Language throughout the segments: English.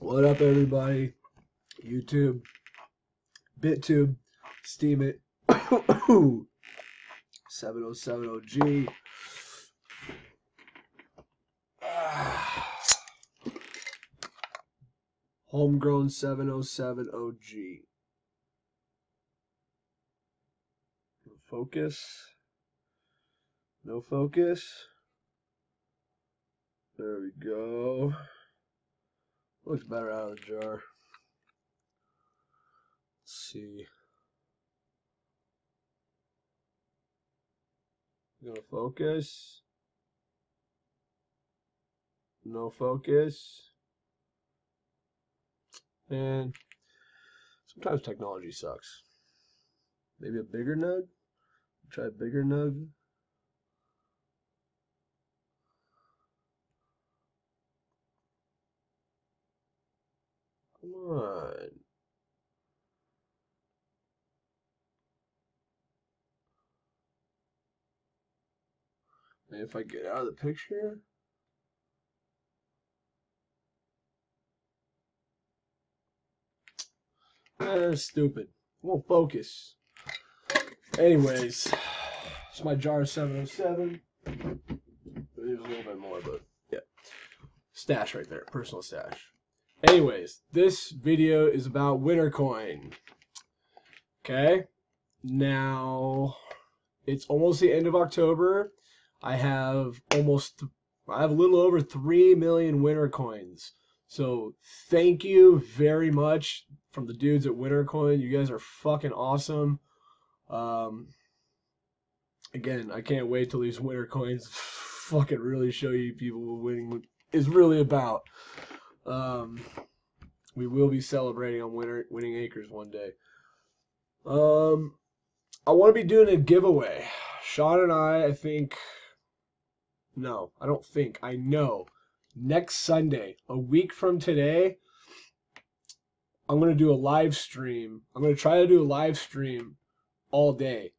What up, everybody? YouTube, BitTube, Steemit, 7070G. Homegrown 7070G. Focus. No focus. There we go. Looks better out of the jar. Let's see. Gonna focus. No focus. And sometimes technology sucks. Maybe a bigger nug? Try a bigger nug. Come on. And if I get out of the picture. That's stupid. Won't focus. Anyways, it's my jar of 707. There's a little bit more, but yeah. Stash right there, personal stash. Anyways, this video is about WinnerCoin. Okay? Now, it's almost the end of October. I have a little over 3 million WinnerCoins. So, thank you very much from the dudes at WinnerCoin. You guys are fucking awesome. Again, I can't wait till these WinnerCoins fucking really show you people what winning is really about. We will be celebrating on winning acres one day. I want to be doing a giveaway. Sean and I think, no, I don't think, I know, next Sunday, a week from today, I'm going to do a live stream. I'm going to try to do a live stream all day,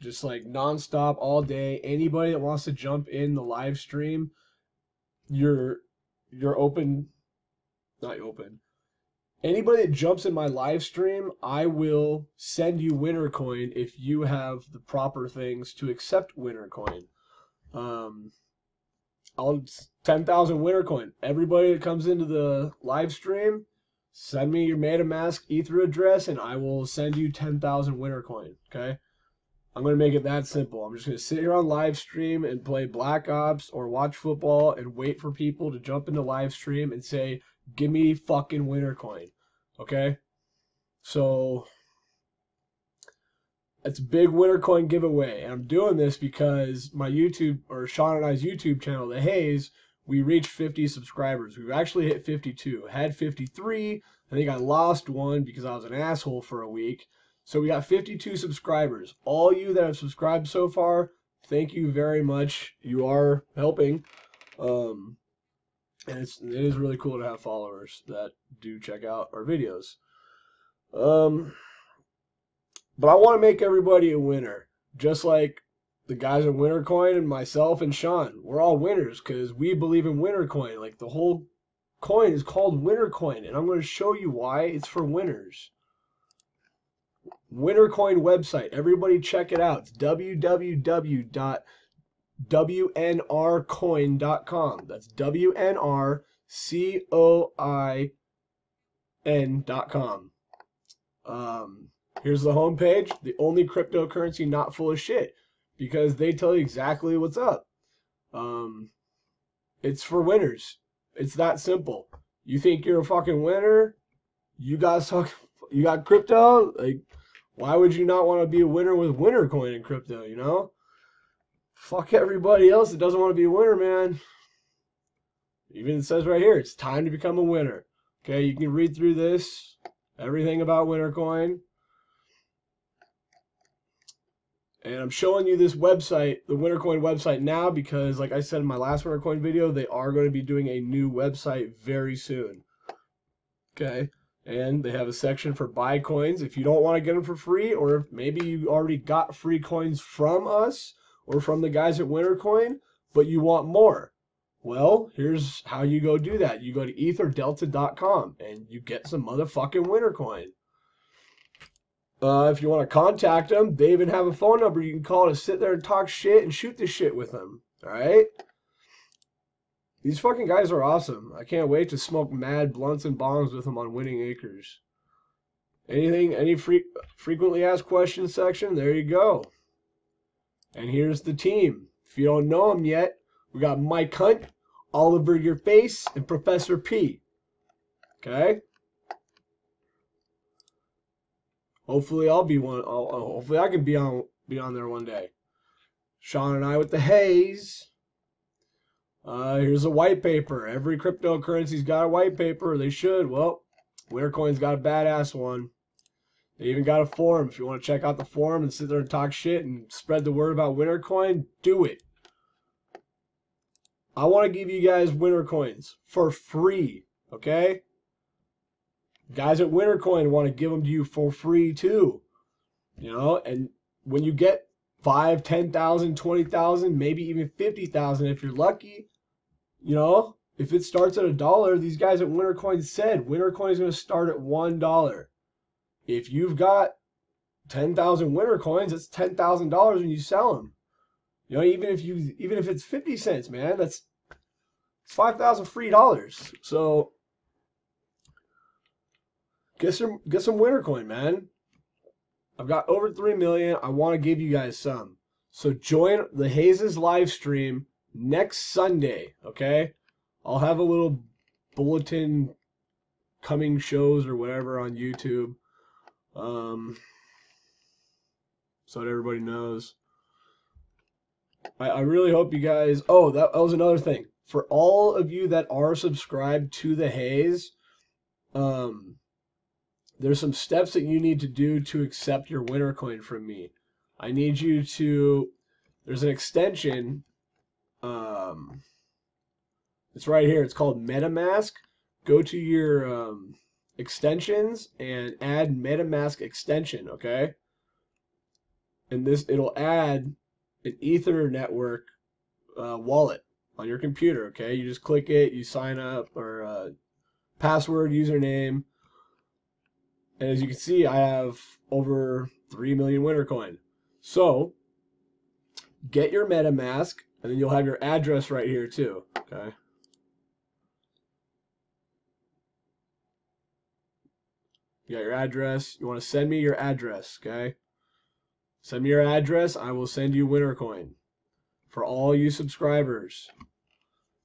just like non-stop all day. Anybody that wants to jump in the live stream, you're open, not open. Anybody that jumps in my live stream, I will send you WinnerCoin if you have the proper things to accept WinnerCoin. 10,000 WinnerCoin. Everybody that comes into the live stream, send me your MetaMask Ether address, and I will send you 10,000 WinnerCoin, okay? I'm going to make it that simple. I'm just going to sit here on live stream and play Black Ops or watch football and wait for people to jump into live stream and say, give me fucking WinnerCoin, okay? So, it's a big WinnerCoin giveaway, and I'm doing this because my YouTube, or Sean and I's YouTube channel, The Haze, we reached 50 subscribers. We've actually hit 52. Had 53. I think I lost one because I was an asshole for a week. So we got 52 subscribers. All you that have subscribed so far, thank you very much. You are helping. And it is really cool to have followers that do check out our videos. But I want to make everybody a winner. Just like the guys at WinnerCoin and myself and Sean, we're all winners because we believe in WinnerCoin. Like, the whole coin is called WinnerCoin, and I'm going to show you why it's for winners. WinnerCoin website. Everybody check it out. It's www.wnrcoin.com. That's WNRCOIN.com. Here's the homepage. The only cryptocurrency not full of shit. Because they tell you exactly what's up. It's for winners. It's that simple. You think you're a fucking winner? You got crypto? Like, why would you not want to be a winner with WinnerCoin and crypto, you know? Fuck everybody else that doesn't want to be a winner, man. Even it says right here, it's time to become a winner. Okay, you can read through this. Everything about WinnerCoin. And I'm showing you this website, the WinnerCoin website, now because, like I said in my last WinnerCoin video, they are going to be doing a new website very soon. Okay? And they have a section for buy coins. If you don't want to get them for free, or if maybe you already got free coins from us or from the guys at WinnerCoin, but you want more. Well, here's how you go do that. You go to etherdelta.com and you get some motherfucking WinnerCoin. If you want to contact them, they even have a phone number you can call to sit there and talk shit and shoot this shit with them. All right? These fucking guys are awesome. I can't wait to smoke mad blunts and bombs with them on Winning Acres. Anything, any frequently asked questions section, there you go. And here's the team. If you don't know them yet, we got Mike Hunt, Oliver Your Face, and Professor P. Okay? Hopefully I'll be one. Hopefully I can be on there one day. Sean and I with the Haze. Here's a white paper. Every cryptocurrency's got a white paper. They should. Well, WinnerCoin's got a badass one. They even got a forum. If you want to check out the forum and sit there and talk shit and spread the word about WinnerCoin, do it. I want to give you guys WinnerCoins for free. Okay? Guys at WinnerCoin want to give them to you for free too, you know. And when you get 5, 10,000, 20,000, maybe even 50,000 if you're lucky, you know, if it starts at $1, these guys at WinnerCoin said WinnerCoin is going to start at $1. If you've got 10,000 WinnerCoins, that's $10,000 when you sell them. You know, even if it's 50 cents, man, that's 5,000 free dollars. So. Get some WinnerCoin, man. I've got over 3 million. I want to give you guys some. So join the Haze's live stream next Sunday, okay? I'll have a little bulletin coming shows or whatever on YouTube. So that everybody knows. I really hope you guys... Oh, that was another thing. For all of you that are subscribed to the Haze, there's some steps that you need to do to accept your WinnerCoin from me. I need you to, there's an extension, it's right here, it's called MetaMask. Go to your extensions and add MetaMask extension, okay? And this, it'll add an Ether network wallet on your computer, okay? You just click it, you sign up, or password, username. And as you can see, I have over 3 million WinnerCoin. So, get your MetaMask, and then you'll have your address right here too, okay? You got your address. You want to send me your address, okay? Send me your address. I will send you WinnerCoin for all you subscribers.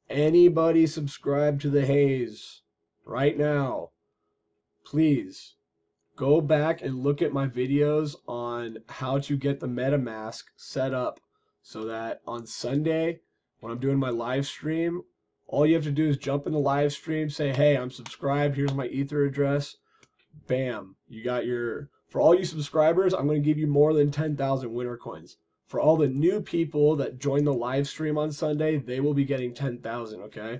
Anybody subscribe to the Haze right now, please. Go back and look at my videos on how to get the MetaMask set up so that on Sunday when I'm doing my live stream, all you have to do is jump in the live stream, say, hey, I'm subscribed, here's my Ether address. Bam, you got your... For all you subscribers, I'm going to give you more than 10,000 WinnerCoins. For all the new people that join the live stream on Sunday, they will be getting 10,000, okay?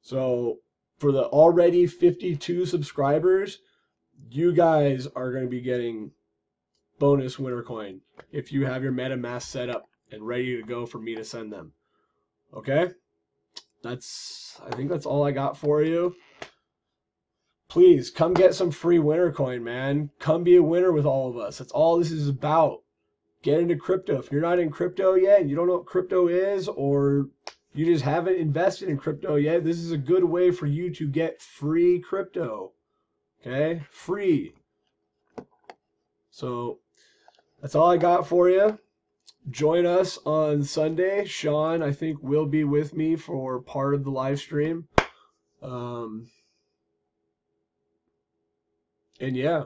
So for the already 52 subscribers, you guys are going to be getting bonus WinnerCoin if you have your MetaMask set up and ready to go for me to send them. Okay? I think that's all I got for you. Please come get some free WinnerCoin, man. Come be a winner with all of us. That's all this is about. Get into crypto. If you're not in crypto yet and you don't know what crypto is, or you just haven't invested in crypto yet, this is a good way for you to get free crypto. Okay, free. So that's all I got for you. Join us on Sunday. Sean, I think, will be with me for part of the live stream. And yeah,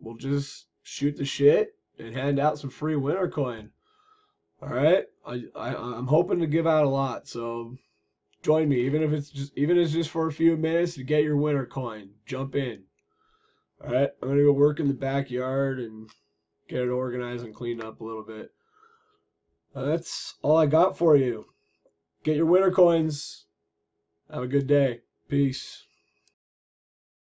we'll just shoot the shit and hand out some free WinnerCoin. All right, I'm hoping to give out a lot, so join me, even if it's just for a few minutes, to get your WinnerCoin. Jump in. All right, I'm going to go work in the backyard and get it organized and cleaned up a little bit. That's all I got for you. Get your WinnerCoins. Have a good day. Peace.